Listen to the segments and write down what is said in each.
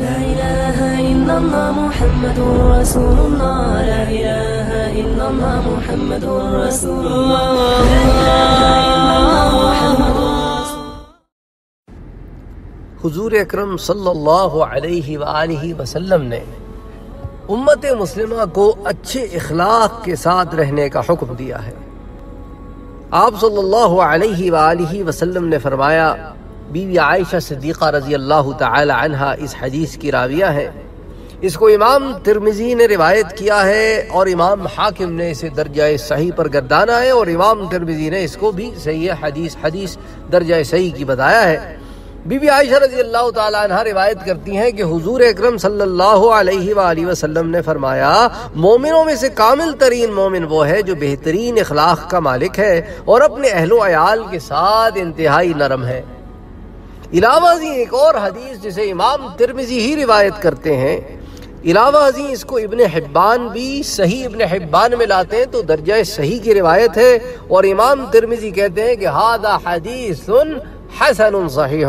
لا إله إلا الله محمد رسول الله. لا إله إلا الله محمد رسول الله. لا إله إلا الله محمد رسول الله. حضور اکرم صلی اللہ علیہ وآلہ وسلم نے امت مسلمہ کو اچھے اخلاق کے ساتھ رہنے کا حکم دیا ہے. آپ صلی اللہ علیہ وآلہ وسلم نے فرمایا، بی بی عائشہ صدیقہ رضی اللہ تعالی عنہ اس حدیث کی راویہ ہے، اس کو امام ترمذی نے روایت کیا ہے اور امام حاکم نے اسے درجہ صحیح پر گردانا ہے اور امام ترمذی نے اس کو بھی صحیح حدیث درجہ صحیح کی بتایا ہے. بی بی عائشہ رضی اللہ تعالی عنہ روایت کرتی ہیں کہ حضور اکرم صلی اللہ علیہ وآلہ وسلم نے فرمایا، مومنوں میں سے کامل ترین مومن وہ ہے جو بہترین اخلاق کا مالک ہے اور اپنے اہل و عیال کے ساتھ انتہائی نرم ہے. علاوہ ازیں ایک اور حدیث جسے امام ترمذی ہی روایت کرتے ہیں، علاوہ ازیں اس کو ابن حبان بھی صحیح ابن حبان میں لاتے ہیں تو درجہ صحیح کی روایت ہے اور امام ترمذی کہتے ہیں کہ هذا حدیث حسن صحیح.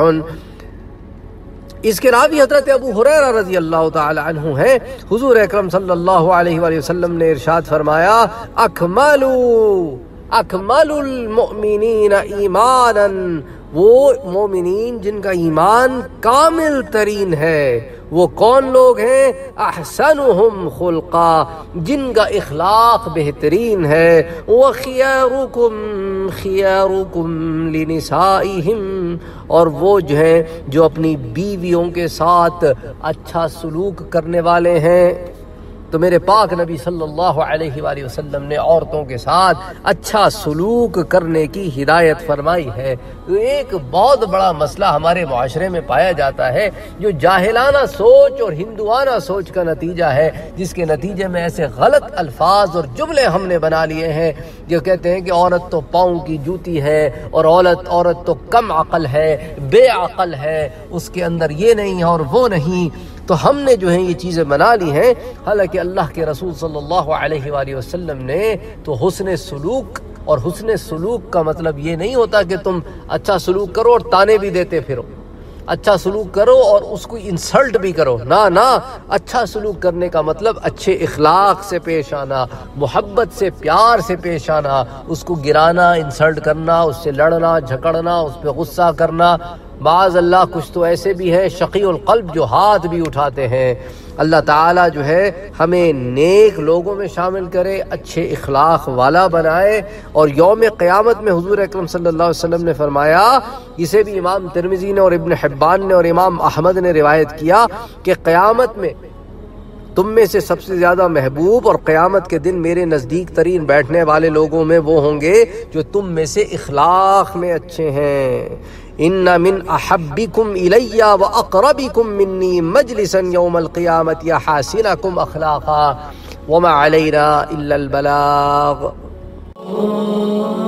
اس کے راوی حضرت ابو ہریرہ رضی اللہ تعالی عنہ ہیں. حضور اکرم صلی اللہ علیہ وآلہ وسلم نے ارشاد فرمایا، اکمل المؤمنین ایماناً، وہ مومنین جن کا ایمان کامل ترین ہے وہ کون لوگ ہیں؟ احسنہم خلقا، جن کا اخلاق بہترین ہے. وَخِيَارُكُمْ خِيَارُكُمْ لِنِسَائِهِمْ، اور وہ جو ہیں جو اپنی بیویوں کے ساتھ اچھا سلوک کرنے والے ہیں. تو میرے پاک نبی صلی اللہ علیہ وآلہ وسلم نے عورتوں کے ساتھ اچھا سلوک کرنے کی ہدایت فرمائی ہے. ایک بہت بڑا مسئلہ ہمارے معاشرے میں پایا جاتا ہے جو جاہلانہ سوچ اور ہندوانہ سوچ کا نتیجہ ہے، جس کے نتیجے میں ایسے غلط الفاظ اور جملے ہم نے بنا لیے ہیں جو کہتے ہیں کہ عورت تو پاؤں کی جوتی ہے اور عورت تو کم عقل ہے، بے عقل ہے، اس کے اندر یہ نہیں اور وہ نہیں. تو ہم نے جو ہیں یہ چیزیں بنا لی ہیں، حالانکہ اللہ کے رسول صلی اللہ علیہ وآلہ وسلم نے تو حسن سلوک، اور حسن سلوک کا مطلب یہ نہیں ہوتا کہ تم اچھا سلوک کرو اور تانے بھی دیتے پھرو، اچھا سلوک کرو اور اس کو انسلٹ بھی کرو، نہ اچھا سلوک کرنے کا مطلب اچھے اخلاق سے پیش آنا، محبت سے پیار سے پیش آنا، اس کو گرانا، انسلٹ کرنا، اس سے لڑنا جھگڑنا، اس پہ غصہ کرنا. بعض اللہ کچھ تو ایسے بھی ہیں شقی القلب جو ہاتھ بھی اٹھاتے ہیں. اللہ تعالیٰ جو ہے ہمیں نیک لوگوں میں شامل کرے، اچھے اخلاق والا بنائے. اور یوم قیامت میں حضور اکرم صلی اللہ علیہ وسلم نے فرمایا، اسے بھی امام ترمذی نے اور ابن حبان نے اور امام احمد نے روایت کیا کہ قیامت میں تم میں سے سب سے زیادہ محبوب اور قیامت کے دن میرے نزدیک ترین بیٹھنے والے لوگوں میں وہ ہوں گے جو تم میں سے اخلاق میں اچھے ہیں. ان من احبکم الی واقربکم منی مجلسا یوم القیامت یحاسنکم اخلاقا وما علینا الا البلاغ.